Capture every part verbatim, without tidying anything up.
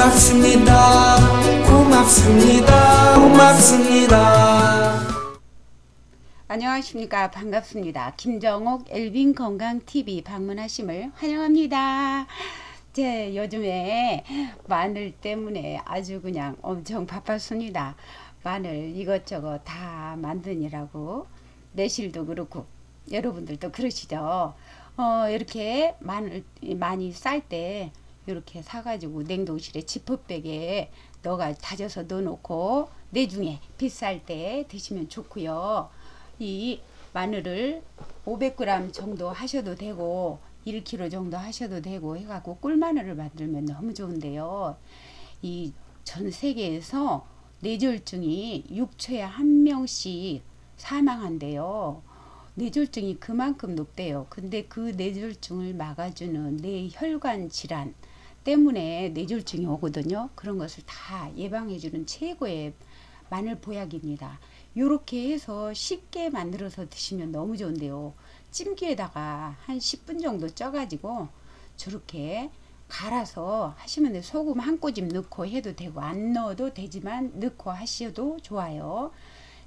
고맙습니다. 고맙습니다. 고맙습니다. 안녕하십니까. 반갑습니다. 김정옥 웰빙 건강 티비 방문하심을 환영합니다. 제 요즘에 마늘 때문에 아주 그냥 엄청 바빴습니다. 마늘 이것저것 다 만드느라고 매실도 그렇고 여러분들도 그러시죠. 어, 이렇게 마늘 많이 쌀 때 이렇게 사가지고 냉동실에 지퍼백에 넣어가 다져서 넣어놓고 내중에 비쌀 때 드시면 좋고요. 이 마늘을 오백 그램 정도 하셔도 되고 일 킬로그램 정도 하셔도 되고 해갖고 꿀마늘을 만들면 너무 좋은데요. 이 전 세계에서 뇌졸중이 육 초에 한 명씩 사망한대요. 뇌졸중이 그만큼 높대요. 근데 그 뇌졸중을 막아주는 뇌혈관 질환 때문에 뇌졸중이 오거든요. 그런 것을 다 예방해주는 최고의 마늘 보약입니다. 요렇게 해서 쉽게 만들어서 드시면 너무 좋은데요. 찜기에다가 한 십 분 정도 쪄가지고 저렇게 갈아서 하시면 소금 한 꼬집 넣고 해도 되고 안 넣어도 되지만 넣고 하셔도 좋아요.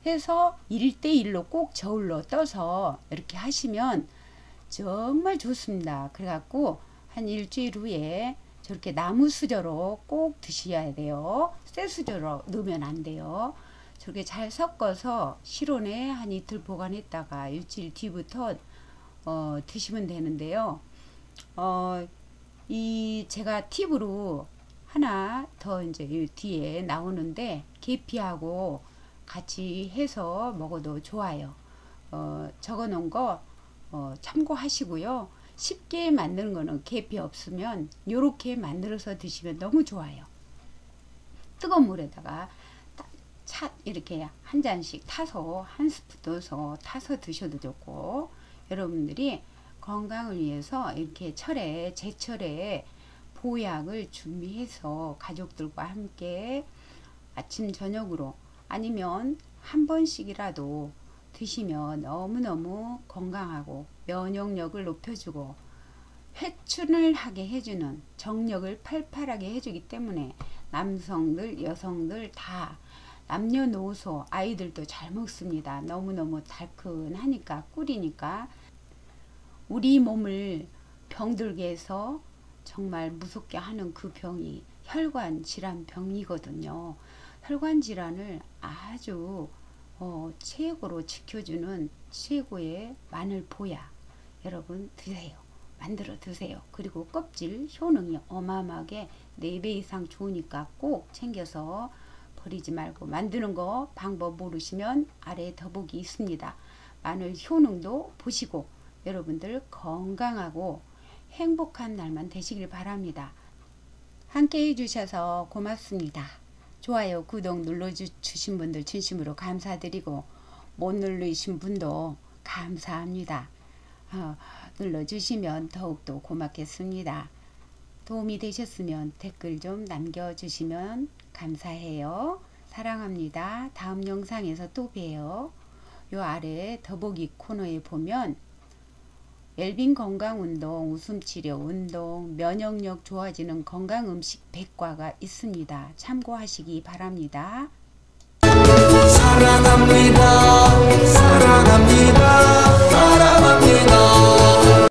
해서 일 대 일로 꼭 저울로 떠서 이렇게 하시면 정말 좋습니다. 그래갖고 한 일주일 후에 저렇게 나무 수저로 꼭 드셔야 돼요. 새 수저로 넣으면 안 돼요. 저렇게 잘 섞어서 실온에 한 이틀 보관했다가 일주일 뒤부터 어, 드시면 되는데요. 어, 이 제가 팁으로 하나 더 이제 이 뒤에 나오는데 계피하고 같이 해서 먹어도 좋아요. 어, 적어 놓은 거 어, 참고하시고요. 쉽게 만드는 거는 계피 없으면 요렇게 만들어서 드시면 너무 좋아요. 뜨거운 물에다가 차 이렇게 한 잔씩 타서 한 스푼 넣어서 타서 드셔도 좋고, 여러분들이 건강을 위해서 이렇게 철에 제철에 보약을 준비해서 가족들과 함께 아침 저녁으로 아니면 한 번씩이라도 드시면 너무너무 건강하고 면역력을 높여주고 회춘을 하게 해주는 정력을 팔팔하게 해주기 때문에 남성들 여성들 다 남녀노소 아이들도 잘 먹습니다. 너무너무 달큰하니까 꿀이니까 우리 몸을 병들게 해서 정말 무섭게 하는 그 병이 혈관 질환 병이거든요. 혈관 질환을 아주 어, 최고로 지켜주는 최고의 마늘 보약 여러분 드세요. 만들어 드세요. 그리고 껍질 효능이 어마어마하게 네 배 이상 좋으니까 꼭 챙겨서 버리지 말고 만드는 거 방법 모르시면 아래에 더보기 있습니다. 마늘 효능도 보시고 여러분들 건강하고 행복한 날만 되시길 바랍니다. 함께 해주셔서 고맙습니다. 좋아요, 구독 눌러주신 분들 진심으로 감사드리고 못 누르신 분도 감사합니다. 어, 눌러주시면 더욱더 고맙겠습니다. 도움이 되셨으면 댓글 좀 남겨주시면 감사해요. 사랑합니다. 다음 영상에서 또 봬요. 요 아래 더보기 코너에 보면 웰빙 건강운동, 웃음치료 운동, 면역력 좋아지는 건강음식 백과가 있습니다. 참고하시기 바랍니다. 사랑합니다. 사랑합니다.